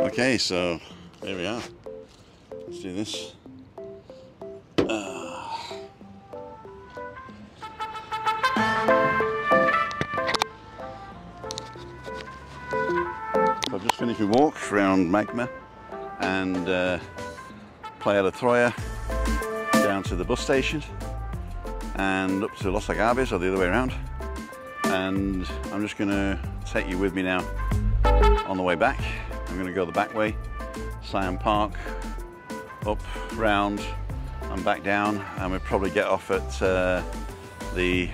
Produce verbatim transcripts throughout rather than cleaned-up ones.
Okay, so there we are. Let's do this. Uh. So I've just finished my walk around Magma and uh, Playa de Troia, down to the bus station and up to Los Agaves, or the other way around. And I'm just gonna take you with me now on the way back. I'm going to go the back way, Siam Park, up, round, and back down, and we'll probably get off at uh, the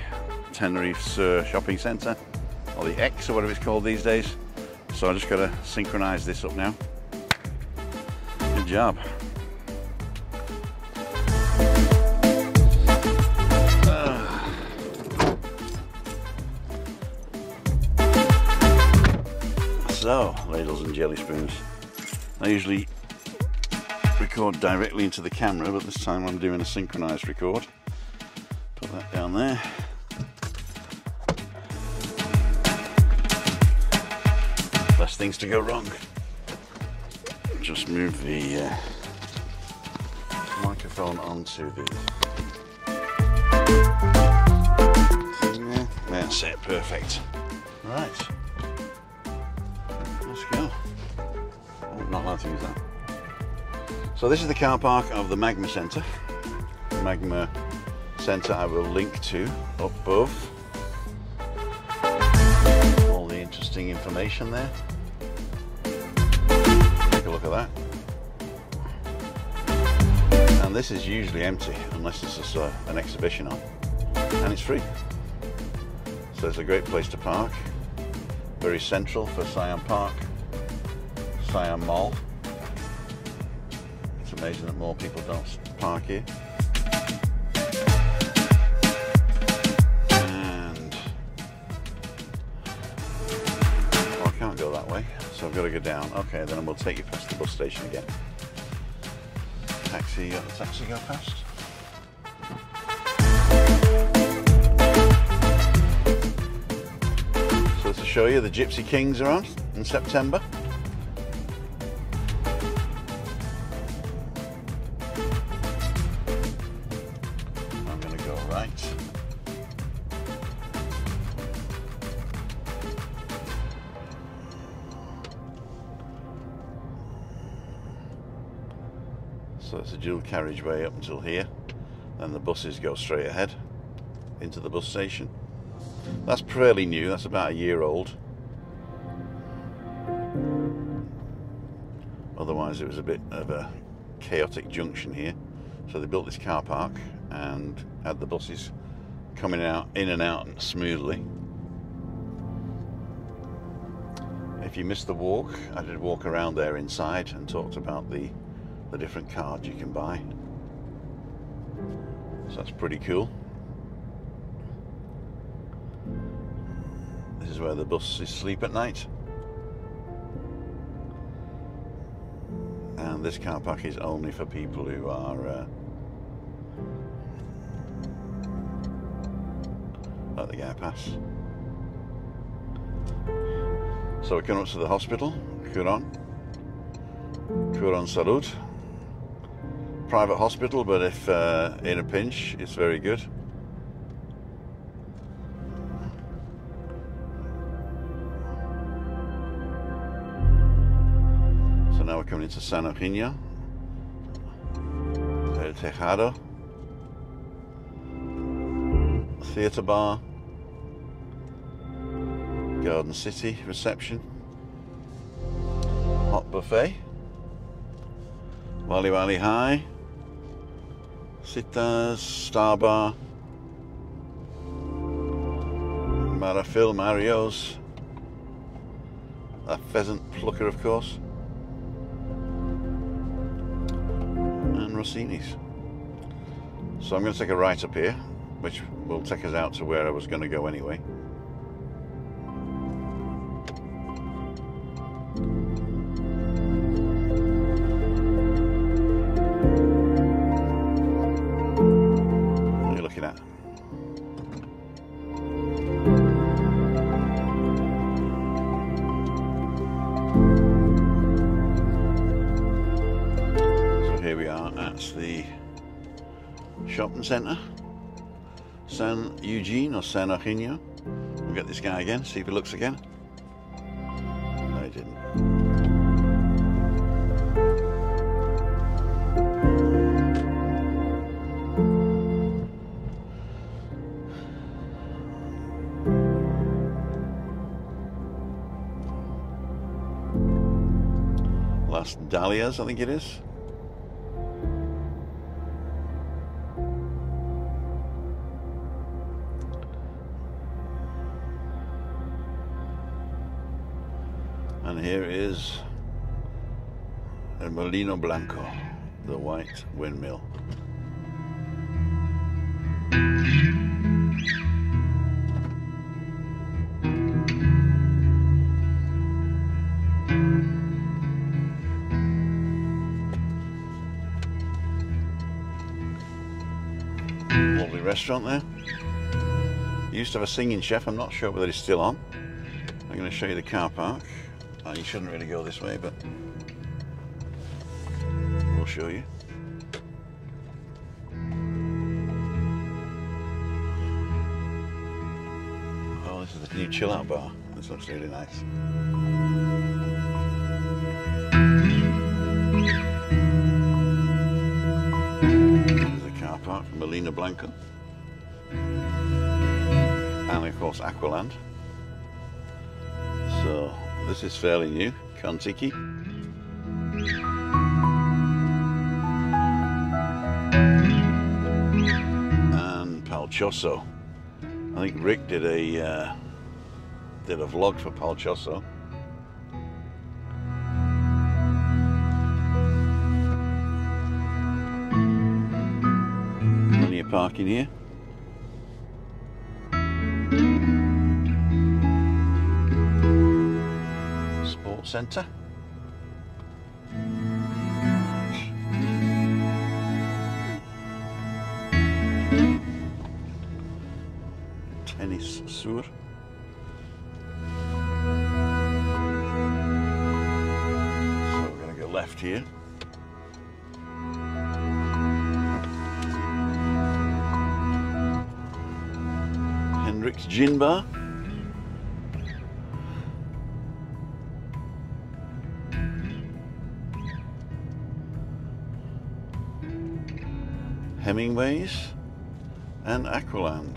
Tenerife Sur Shopping Centre, or the X, or whatever it's called these days. So I just got to synchronise this up now. Good job. So, ladles and jelly spoons. I usually record directly into the camera, but this time I'm doing a synchronized record. Put that down there. Less things to go wrong. Just move the uh, microphone onto the thing there. That's it, perfect. Right. Not allowed to use that. So this is the car park of the Magma Center. The Magma Center I will link to up above. All the interesting information there. Take a look at that. And this is usually empty unless it's just a, an exhibition on. And it's free. So it's a great place to park. Very central for Siam Park. Siam Mall. It's amazing that more people don't park here. And oh, I can't go that way, so I've got to go down. Okay, then we'll take you past the bus station again. Taxi, you got the taxi go past. So to show you, the Gypsy Kings are on in September. So it's a dual carriageway up until here, and the buses go straight ahead into the bus station. That's fairly new, that's about a year old. Otherwise it was a bit of a chaotic junction here. So they built this car park and had the buses coming out, in and out smoothly. If you missed the walk, I did walk around there inside and talked about the the different cards you can buy. So that's pretty cool. This is where the buses sleep at night. And this car park is only for people who are uh, let the guy pass. So we're coming up to the hospital, Quirón. Quirón Salud. Private hospital, but if uh, in a pinch, it's very good. So now we're coming into San Eugenio, El Tejado, Theatre Bar, Garden City reception, hot buffet, Wali Wali High, Sitas, Star Bar, Marafil, Mario's, a pheasant plucker of course, and Rossini's. So I'm going to take a right up here, which will take us out to where I was going to go anyway. That's the shopping centre. San Eugenio or San Eugenio. We'll get this guy again, see if he looks again. No, he didn't. Dahlias, I think it is. And here is a Molino Blanco, the white windmill. Restaurant there. He used to have a singing chef. I'm not sure whether he's still on. I'm going to show you the car park. Oh, you shouldn't really go this way, but we'll show you. Oh, this is the new chill out bar. This looks really nice. There's a car park from Molino Blanco. And of course Aqualand. So this is fairly new, Kontiki. And Palchoso. I think Rick did a uh, did a vlog for Palchoso. Plenty of parking here. Centre. Tenerife Sur. So we're going to go left here. Hendrix Gin Bar. Hemingway's and Aqualand.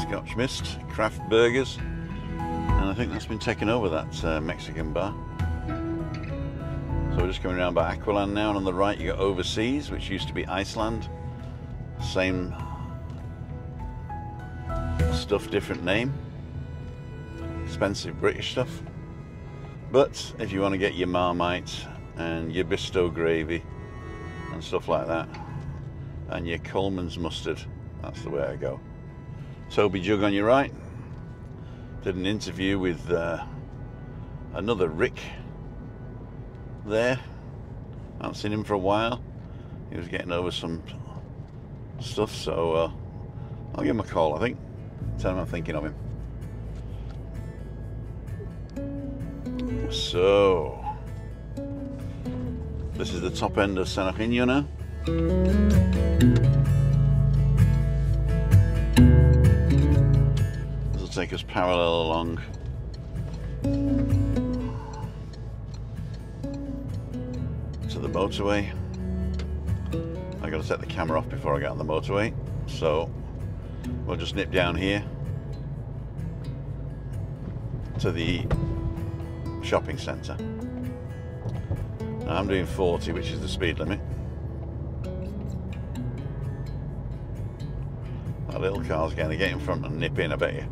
Scotch Mist, Kraft Burgers, and I think that's been taken over, that uh, Mexican bar. So we're just coming around by Aqualand now, and on the right you got Overseas, which used to be Iceland. Same stuff, different name. Expensive British stuff, but if you want to get your Marmite and your Bisto gravy and stuff like that, and your Coleman's mustard, that's the way I go. Toby Jug on your right did an interview with uh, another Rick there. I haven't seen him for a while. He was getting over some stuff, so uh, I'll give him a call, I think. Tell him I'm thinking of him. So, this is the top end of San Eugenio now. This will take us parallel along. To the motorway. I gotta set the camera off before I get on the motorway. So, we'll just nip down here. To the shopping centre. Now I'm doing forty, which is the speed limit. That little car's going to get in front and nip in, I bet you.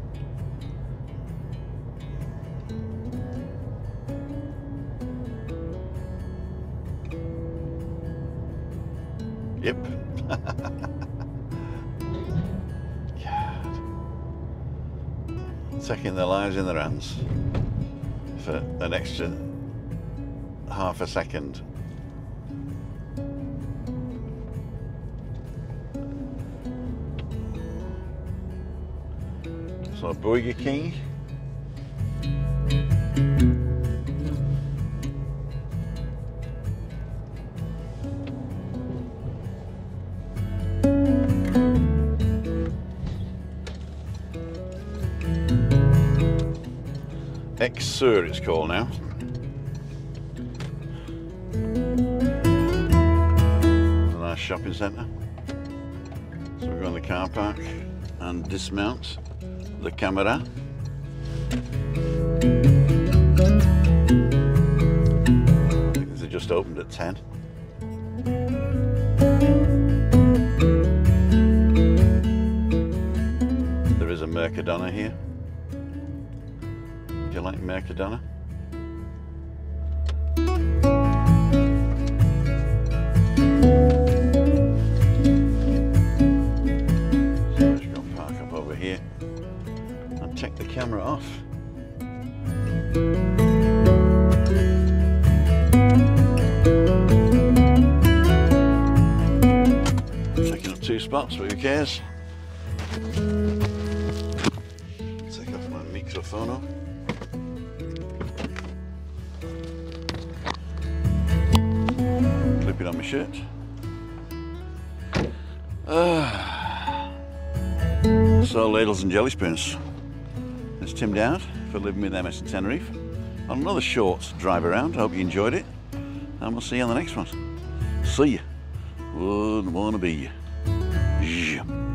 Yep. God. Taking their lives in their hands. For an extra half a second. So Burger King. Ex-Sur it's called now. Nice shopping centre. So we go in the car park and dismount the camera. I think they just opened at ten. There is a Mercadona here. Do you like Mercadona? Take the camera off. Taking up two spots, but who cares? Take off my microphone. Clip it on my shirt. Ah. So, ladles and jelly spoons. It's Tim Dowd for Living with M S in Tenerife on another short drive around. I hope you enjoyed it, and we'll see you on the next one. See ya. Wouldn't wanna be ya.